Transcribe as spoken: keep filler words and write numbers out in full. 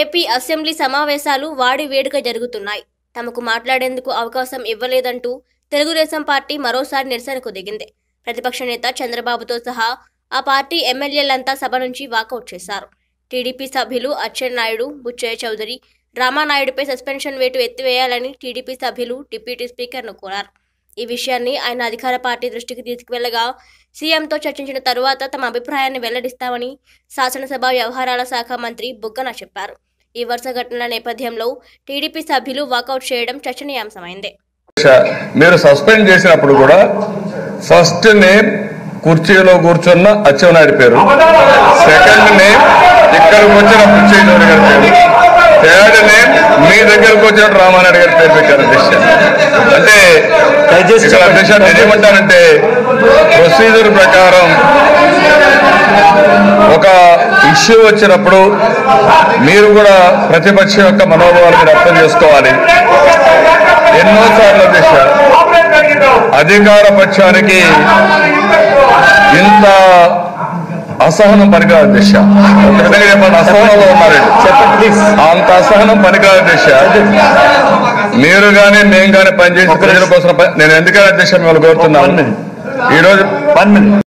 AP assembly సమావేశాలు వాడి వేడుక జరుగుతున్నాయి. తమకు మాట్లాడేందుకు అవకాశం ఇవ్వలేదంటూ తెలుగుదేశం పార్టీ మరోసారి నిరసనకు దిగింది. ప్రతిపక్ష నేత చంద్రబాబుతో సహా ఆ పార్టీ ఎమ్మెల్యేలంతా సభ నుంచి వాకౌట్ చేశారు. టీడీపీ సభ్యులు అచ్చెన్నాయుడు, బుచ్చయ్య చౌదరి, రామానాయుడుపై సస్పెన్షన్ వేటు ఎత్తివేయాలని టీడీపీ సభ్యులు డిప్యూటీ స్పీకర్ను కోరారు. ఈ విషయాన్ని ఆయన అధికార పార్టీ దృష్టికి తీసుకువెళ్లగా సీఎంతో చర్చించిన తరువాత తమ అభిప్రాయాన్ని వెల్లడిస్తామని శాసనసభ వ్యవహారాల శాఖ మంత్రి బుగ్గన చెప్పారు. ఈ వరుస ఘటనల నేపథ్యంలో టీడీపీ సభ్యులు వాకౌట్ చేయడం చర్చనీయాంశమైంది. మీరు సస్పెండ్ చేసినప్పుడు కూడా ఫస్ట్ నేమ్ కుర్చీలో కూర్చున్న అచ్చెన్నాయుడు పేరు, సెకండ్ నేమ్ ఇక్కడికి వచ్చిన కుర్చీగారి పేరు, థర్డ్ నేమ్ మీ దగ్గరకు వచ్చిన రామానాయుడు గారి పేరు పెట్టారు అధ్యక్ష. అంటే ఇక్కడ అధ్యక్ష నేనేమంటానంటే ప్రొసీజర్ ప్రకారం ఒక ఇష్యూ వచ్చినప్పుడు మీరు కూడా ప్రతిపక్షం యొక్క మనోభావాలు మీరు అర్థం చేసుకోవాలి. ఎన్నోసార్లు అధ్యక్ష అధికార పక్షానికి ఇంత అసహనం పనికిరాదు దిశ, ఏమన్నా అసహనంలో ఉన్నారండి చెప్పండి, అంత అసహనం పనికిరాదు దిశ. మీరు కానీ మేము కానీ పనిచేసిన ప్రజల కోసం నేను ఎందుకైనా దిశ మిమ్మల్ని కోరుతున్నాను. ఈరోజు